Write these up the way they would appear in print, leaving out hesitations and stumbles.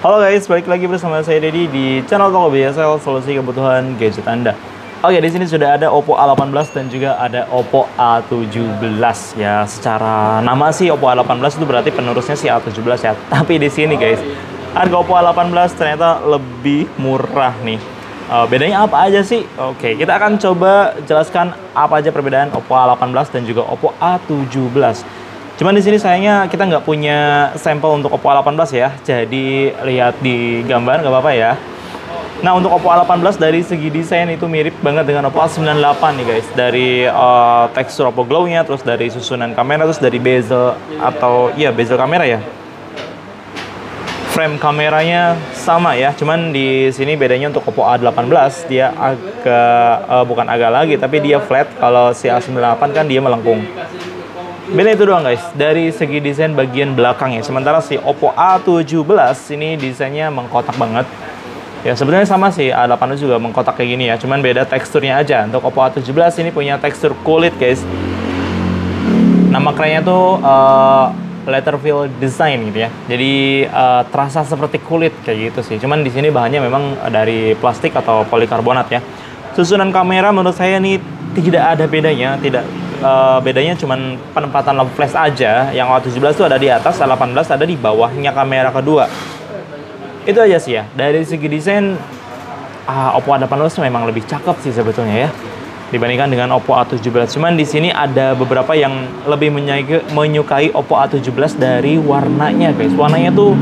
Halo guys, balik lagi bersama saya Deddy di channel BJ-Cell, solusi kebutuhan gadget Anda. Oke, di sini sudah ada Oppo A18 dan juga ada Oppo A17 ya. Secara nama sih Oppo A18 itu berarti penerusnya si A17 ya. Tapi di sini guys, harga Oppo A18 ternyata lebih murah nih. Bedanya apa aja sih? Oke, kita akan coba jelaskan apa aja perbedaan Oppo A18 dan juga Oppo A17. Cuman di sini sayangnya kita nggak punya sampel untuk Oppo A18 ya, jadi lihat di gambar nggak apa-apa ya. Nah, untuk Oppo A18 dari segi desain itu mirip banget dengan Oppo A98 nih guys. Dari tekstur Oppo Glow-nya, terus dari susunan kamera, terus dari bezel atau iya bezel kamera ya. Frame kameranya sama ya, cuman di sini bedanya untuk Oppo A18 dia agak bukan agak lagi, tapi dia flat. Kalau si A98 kan dia melengkung. Beda itu doang guys, dari segi desain bagian belakang ya. Sementara si Oppo A17 ini desainnya mengkotak banget. Ya sebenarnya sama sih, A18 juga mengkotak kayak gini ya, cuman beda teksturnya aja. Untuk Oppo A17 ini punya tekstur kulit guys. Nama kerennya tuh Leather Feel design gitu ya. Jadi terasa seperti kulit kayak gitu sih. Cuman di sini bahannya memang dari plastik atau polikarbonat ya. Susunan kamera menurut saya nih tidak ada bedanya, bedanya cuman penempatan lampu flash aja. Yang A17 itu ada di atas, A18 ada di bawahnya kamera kedua. Itu aja sih ya. Dari segi desain Oppo A18 memang lebih cakep sih sebetulnya ya, dibandingkan dengan Oppo A17. Cuman di sini ada beberapa yang lebih menyukai Oppo A17 dari warnanya guys. Warnanya tuh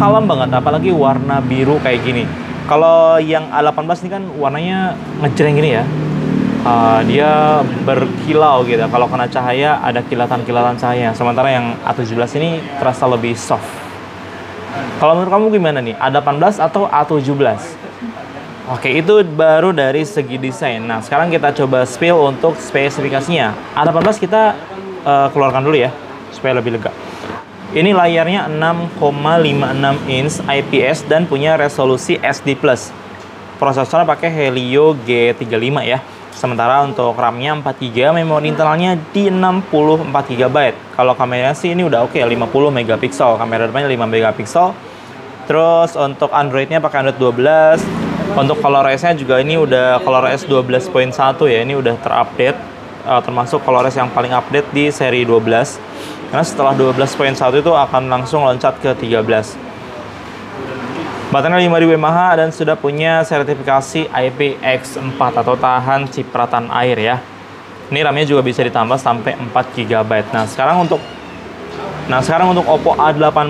kalem banget, apalagi warna biru kayak gini. Kalau yang A18 ini kan warnanya ngejreng gini ya. Dia berkilau gitu, kalau kena cahaya ada kilatan-kilatan cahaya. Sementara yang A17 ini terasa lebih soft. Kalau menurut kamu gimana nih, A18 atau A17? Oke, itu baru dari segi desain. Nah, sekarang kita coba spill untuk spesifikasinya. A18 kita keluarkan dulu ya, supaya lebih lega. Ini layarnya 6,56 inch IPS dan punya resolusi SD+. Prosesornya pakai Helio G35 ya. Sementara untuk RAM-nya 4GB, memori internalnya di 64GB. Kalau kameranya sih ini udah oke, 50MP, kamera depannya 5MP. Terus untuk Android-nya pakai Android 12. Untuk ColorOS-nya juga ini udah ColorOS 12.1 ya, ini udah terupdate, termasuk ColorOS yang paling update di seri 12. Karena setelah 12.1 itu akan langsung loncat ke 13. Baterainya 5000 mAh dan sudah punya sertifikasi IPX4 atau tahan cipratan air ya. Ini RAM-nya juga bisa ditambah sampai 4GB. Nah, sekarang untuk Oppo A18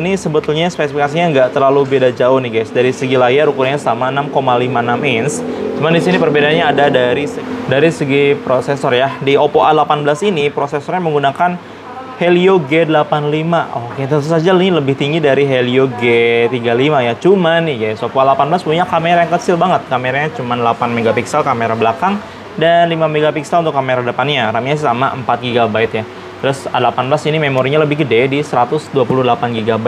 ini sebetulnya spesifikasinya nggak terlalu beda jauh nih guys. Dari segi layar ukurannya sama 6,56 inch. Cuman di sini perbedaannya ada dari segi prosesor ya. Di Oppo A18 ini prosesornya menggunakan Helio G85. Oke, tentu saja ini lebih tinggi dari Helio G35 ya. Cuman nih guys, Oppo A18 punya kamera yang kecil banget. Kameranya cuma 8MP kamera belakang dan 5MP untuk kamera depannya. RAM-nya sama 4GB ya. Terus A18 ini memorinya lebih gede di 128GB.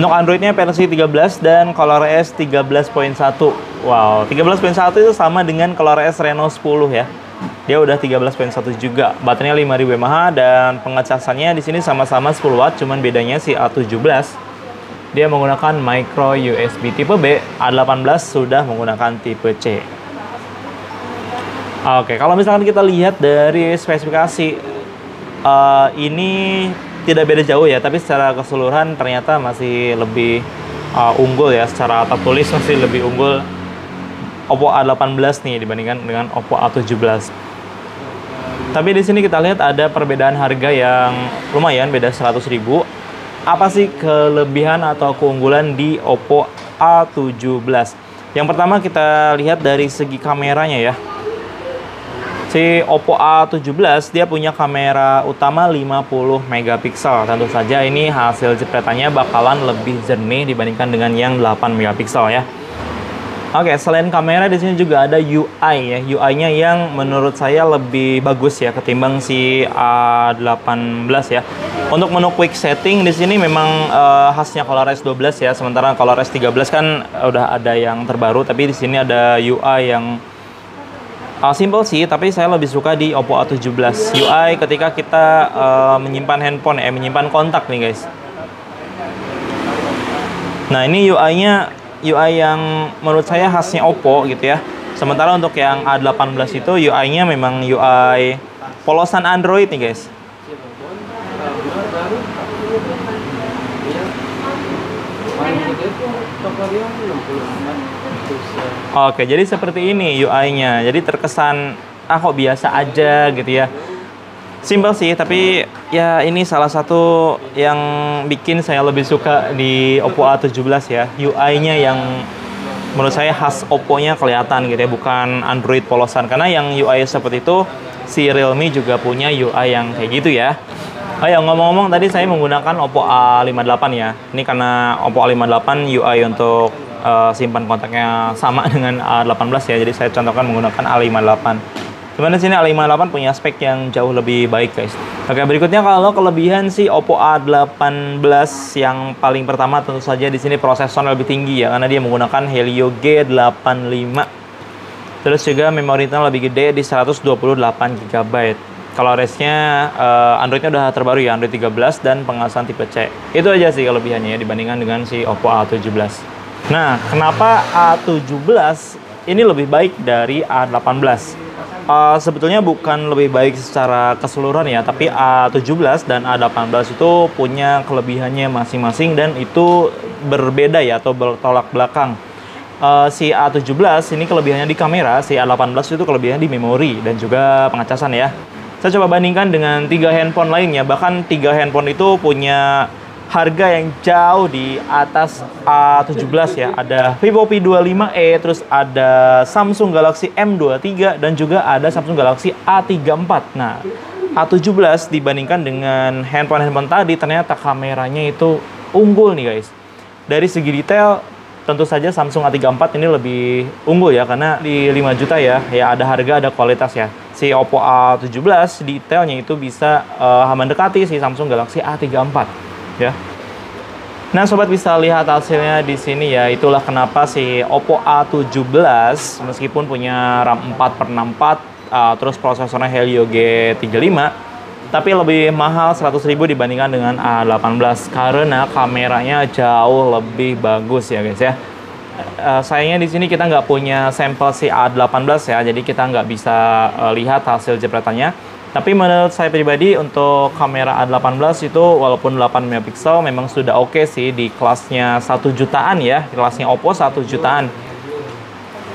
Untuk Android-nya versi 13 dan ColorOS 13.1. Wow, 13.1 itu sama dengan ColorOS Reno 10 ya. Dia udah 13.1 juga. Baterainya 5000 mAh dan pengecasannya di sini sama-sama 10W, cuman bedanya si A17 dia menggunakan micro USB tipe B, A18 sudah menggunakan tipe C. Oke, kalau misalkan kita lihat dari spesifikasi ini tidak beda jauh ya, tapi secara keseluruhan ternyata masih lebih unggul ya, secara tap tulis masih lebih unggul Oppo A18 nih dibandingkan dengan Oppo A17. Tapi di sini kita lihat ada perbedaan harga yang lumayan, beda 100.000. Apa sih kelebihan atau keunggulan di Oppo A17? Yang pertama kita lihat dari segi kameranya ya. Si Oppo A17 dia punya kamera utama 50MP. Tentu saja ini hasil jepretannya bakalan lebih jernih dibandingkan dengan yang 8MP ya. Oke, selain kamera di sini juga ada UI ya. UI-nya yang menurut saya lebih bagus ya ketimbang si A18 ya. Untuk menu quick setting di sini memang khasnya ColorOS 12 ya. Sementara ColorOS 13 kan udah ada yang terbaru, tapi di sini ada UI yang simple sih, tapi saya lebih suka di Oppo A17. UI ketika kita menyimpan kontak nih guys. Nah, ini UI-nya UI yang menurut saya khasnya Oppo gitu ya. Sementara untuk yang A18 itu UI-nya memang UI polosan Android nih, guys. Oke, jadi seperti ini UI-nya. Jadi terkesan kok biasa aja gitu ya. Simpel sih, tapi ya ini salah satu yang bikin saya lebih suka di Oppo A17 ya. UI-nya yang menurut saya khas Oppo-nya kelihatan gitu ya, bukan Android polosan. Karena yang UI seperti itu, si Realme juga punya UI yang kayak gitu ya. Oh ya, ngomong-ngomong tadi saya menggunakan Oppo A58 ya. Ini karena Oppo A58 UI untuk simpan kontaknya sama dengan A18 ya. Jadi saya contohkan menggunakan A58. Cuman di sini A58 punya spek yang jauh lebih baik, guys. Oke, berikutnya kalau kelebihan sih Oppo A18 yang paling pertama tentu saja di sini prosesornya lebih tinggi ya, karena dia menggunakan Helio G35. Terus juga memori RAM lebih gede di 128 GB. Kalau resnya Androidnya udah terbaru ya, Android 13 dan pengawasan tipe C. Itu aja sih kelebihannya ya, dibandingkan dengan si Oppo A17. Nah, kenapa A17 ini lebih baik dari A18? Sebetulnya bukan lebih baik secara keseluruhan ya, tapi A17 dan A18 itu punya kelebihannya masing-masing dan itu berbeda ya, atau bertolak belakang. Si A17 ini kelebihannya di kamera, si A18 itu kelebihannya di memori dan juga pengecasan ya. Saya coba bandingkan dengan 3 handphone lainnya, bahkan 3 handphone itu punya harga yang jauh di atas A17 ya. Ada Vivo V25e, terus ada Samsung Galaxy M23 dan juga ada Samsung Galaxy A34. Nah, A17 dibandingkan dengan handphone-handphone tadi ternyata kameranya itu unggul nih, guys. Dari segi detail tentu saja Samsung A34 ini lebih unggul ya, karena di 5 juta ya, ya ada harga ada kualitas ya. Si Oppo A17 detailnya itu bisa mendekati si Samsung Galaxy A34. Ya. Nah, sobat bisa lihat hasilnya di sini ya. Itulah kenapa si Oppo A17 meskipun punya RAM 4/64 terus prosesornya Helio G35 tapi lebih mahal 100.000 dibandingkan dengan A18 karena kameranya jauh lebih bagus ya, guys ya. Sayangnya di sini kita nggak punya sampel si A18 ya, jadi kita nggak bisa lihat hasil jepretannya. Tapi menurut saya pribadi untuk kamera A18 itu walaupun 8 megapiksel memang sudah oke sih di kelasnya 1 jutaan ya, kelasnya Oppo 1 jutaan.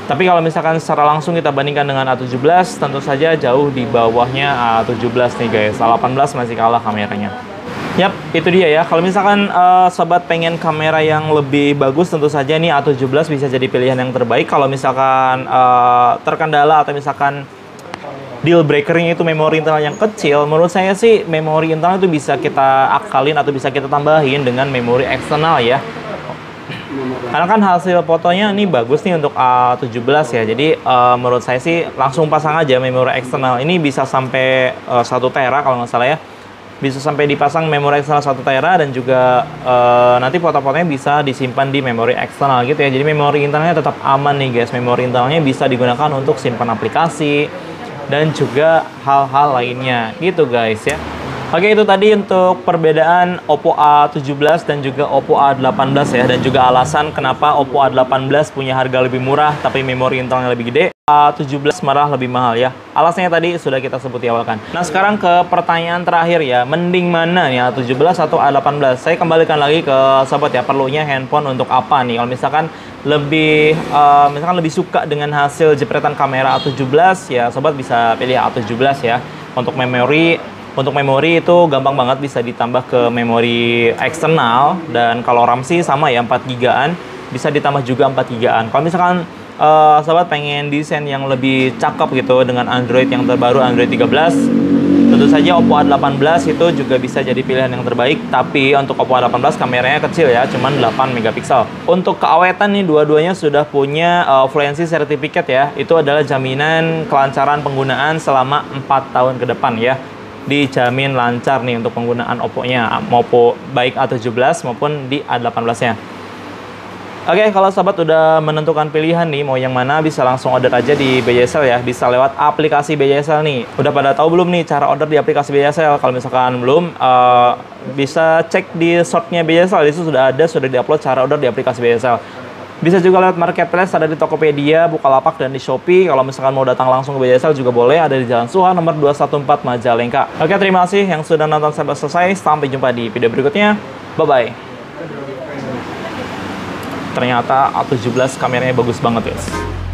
Tapi kalau misalkan secara langsung kita bandingkan dengan A17 tentu saja jauh di bawahnya A17 nih, guys. A18 masih kalah kameranya. Yap, itu dia ya. Kalau misalkan sobat pengen kamera yang lebih bagus, tentu saja nih A17 bisa jadi pilihan yang terbaik. Kalau misalkan terkendala atau misalkan deal breakernya itu memori internal yang kecil, menurut saya sih memori internal itu bisa kita akalin atau bisa kita tambahin dengan memori eksternal ya. Karena kan hasil fotonya ini bagus nih untuk A17 ya. Jadi menurut saya sih langsung pasang aja memori eksternal. Ini bisa sampai 1 tera kalau nggak salah ya. Bisa sampai dipasang memori eksternal 1 tera dan juga nanti foto-fotonya bisa disimpan di memori eksternal gitu ya. Jadi memori internalnya tetap aman nih, guys. Memori internalnya bisa digunakan untuk simpan aplikasi dan juga hal-hal lainnya gitu, guys ya. Oke, itu tadi untuk perbedaan Oppo A17 dan juga Oppo A18 ya, dan juga alasan kenapa Oppo A18 punya harga lebih murah tapi memori internalnya lebih gede, A17 malah lebih mahal ya. Alasannya tadi sudah kita sebut di awal kan. Nah, sekarang ke pertanyaan terakhir ya, mending mana ya, A17 atau A18? Saya kembalikan lagi ke sobat ya, perlunya handphone untuk apa nih? Kalau misalkan lebih suka dengan hasil jepretan kamera A17 ya, sobat bisa pilih A17 ya. Untuk memori itu gampang banget bisa ditambah ke memori eksternal, dan kalau RAM sih sama ya, 4 GB-an bisa ditambah juga 4 GB-an. Kalau misalkan sobat pengen desain yang lebih cakep gitu dengan Android yang terbaru, Android 13, tentu saja Oppo A18 itu juga bisa jadi pilihan yang terbaik. Tapi untuk Oppo A18 kameranya kecil ya, cuman 8 megapiksel. Untuk keawetan nih, dua-duanya sudah punya fluency certificate ya. Itu adalah jaminan kelancaran penggunaan selama 4 tahun ke depan ya. Dijamin lancar nih untuk penggunaan Oppo-nya, maupun baik A17 maupun di A18-nya. Oke, kalau sahabat udah menentukan pilihan nih mau yang mana, bisa langsung order aja di BJ-Cell ya. Bisa lewat aplikasi BJ-Cell nih. Udah pada tahu belum nih cara order di aplikasi BJ-Cell? Kalau misalkan belum, bisa cek di shortnya BJ-Cell. Itu sudah ada, sudah diupload cara order di aplikasi BJ-Cell. Bisa juga lewat marketplace, ada di Tokopedia, Bukalapak, dan di Shopee. Kalau misalkan mau datang langsung ke BJ-Cell juga boleh, ada di Jalan Suha nomor 214 Majalengka. Oke, terima kasih yang sudah nonton sampai selesai. Sampai jumpa di video berikutnya. Bye-bye. Ternyata A17 kameranya bagus banget, guys.